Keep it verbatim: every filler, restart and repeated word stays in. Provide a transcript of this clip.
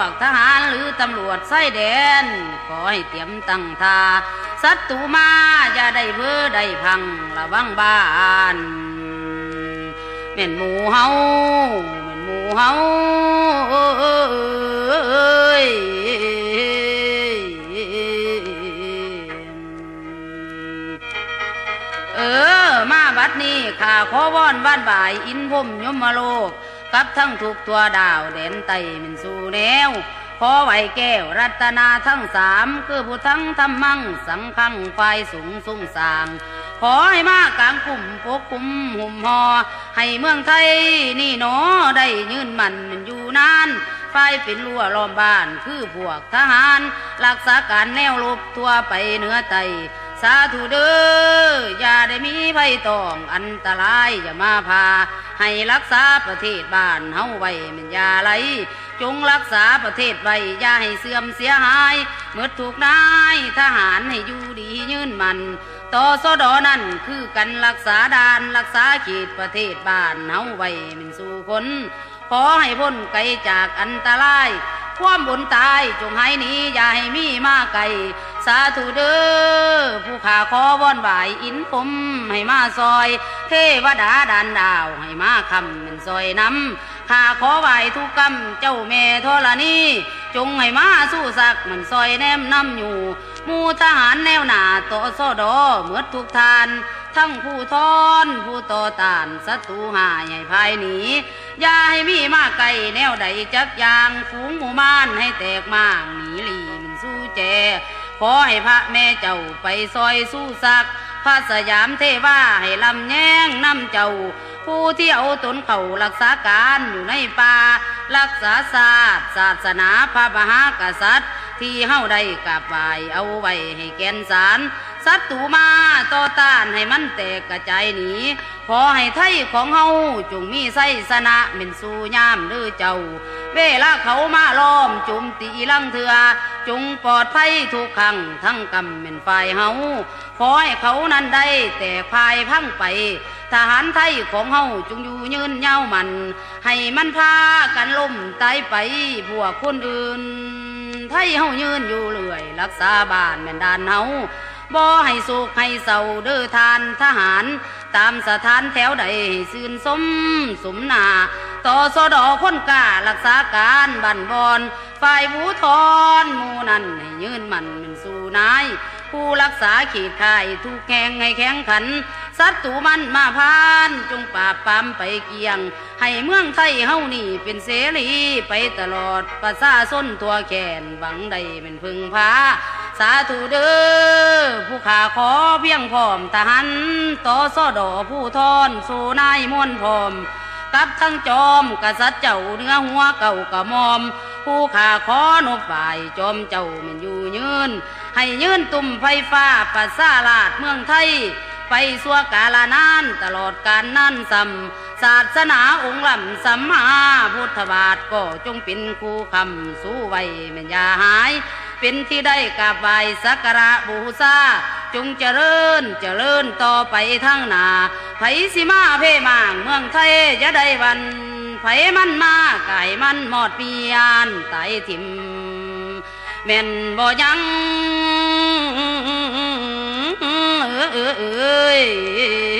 วกทหารหรือตำรวจไส้แดนขอให้เตรียมตั้งท่าศัตรูมาอย่าได้เบ้อได้พังระวังบ้านแม่นหมู่เฮาแม่นหมู่เฮาเอ้ยเออมาบัดนี้ข้าขอวอนบ้านบ่ายอินพรหมยมโลกกับทั้งทุกตัวดาวแดนไตมันสู่แนวขอไหวแก้วรัตนาทั้งสามคือผู้ทั้งธรรมังสังฆังฝ่ายสูงสูงสางขอให้มากลางกลุ่มพวกกลุ่มหุ่มหอให้เมืองไทยนี่หนอได้ยืนมันมันอยู่นานไฟเป็นรั่วล้อมบ้านคือพวกทหารรักษาการแนวรบทั่วไปเหนือไตสาธุเด้ออย่าได้มีภัยต่องอันตรายอย่ามาพาให้รักษาประเทศบ้านเฮาไว้มันอย่าไหลจงรักษาประเทศไว้อย่าให้เสื่อมเสียหายเมื่อถูกนายทหารให้อยู่ดียืนมันต่อสอดอนั่นคือกันรักษาด่านรักษาเขตประเทศบ้านเฮาไว้มันสู่คนขอให้พ้นไกลจากอันตรายความบุญตายจงให้หนีอย่าให้มีมาไกลสาธุเด้อผู้ข้าขอวอนบ่ายอินพรหมให้มาซอยเทวดาดานดาวให้มาคำเป็นซอยน้ำข้าขอไหว้ทุกกรรมเจ้าแม่ธรณีจงให้มาสู้สักเหมือนซอยแนมน้ำอยู่มู่ทหารแนวหน้าต่อสอดอเหมือนทุกทานทั้งผู้ทอนผู้ต่อต้านศัตรูหายให้ภายหนีอย่าให้มีมาไกลแนวใดจักยางฝูงหมู่ม่านให้แตกมากหนีหลีมันสู้แจขอให้พระแม่เจ้าไปซอยสู้สักพระสยามเทวาให้ลำแย้งน้ำเจ้าผู้ที่เอาตนเขารักษาการอยู่ในป่ารักษาศาสตร์ศาสนาพระมหากษัตริย์ที่เฮาได้กราบไหว้เอาไว้ให้แก่นสารศัตรูมาต่อต้านให้มันแตกกระจายหนีขอให้ไทยของเฮาจงมีไสสนะเป็นสู่ย่ามเด้อเจ้าเวลาเขามาล้อมจุมตีลังเถื่อจงปลอดภัยทุกครั้งทั้งกำเป็นฝ่ายเฮาขอให้เขานั้นได้แต่ภายพังไปทหารไทยของเฮาจงอยู่ยืนยาวมันให้มันพากันล่มตายไปพวกคนอื่นไทยเฮายืนอยู่เรื่อยรักษาบ้านแม่นด่านเฮาบ่ให้สุขให้เศร้าเด้อทานทหารตามสถานแถวใดซื่นสมสมนาต่อสอดอคนกล้ารักษาการบั่นบอนฝ่ายผู้ทอนหมู่นั้นให้ยืนมันเป็นสู่นายผู้รักษาขีดข่ายทุกแห่งให้แข็งขันศัตรูมันมาพานจงปราบปรามไปเกียงให้เมืองไทยเฮานี่เป็นเสรีไปตลอดประชาชนตัวแขนหวังใดเป็นพึงพาสาธุเด้อผู้ข้าขอเพียงพร้อมทหารต่อสอดอผู้ทอนสู่นายม่วนพร้อมกับทั้งจอมกษัตริย์เจ้าเนื้อหัวเก่ากระมอมผู้ข้าขอนบฝ่ายจอมเจ้ามันอยู่ยืนให้ยืนตุ่มไฟฟ้าประสาราดเมืองไทยไปสัวกาลานานตลอดการนั่นซ้ำศาสนาองค์ลำสัมมาพุทธบาทก็จงเป็นครูคำสู้ไว้มันอย่าหายเป็นที่ได้กราบไหว้สักการะบูชาจงเจริญเจริญต่อไปทั้งหนาไผสิมาเพ่มางเมืองไทยจะได้วันไผมันมาไก่มันหมอดปียานไตถิมแม่นบ่ยังเออเออเออ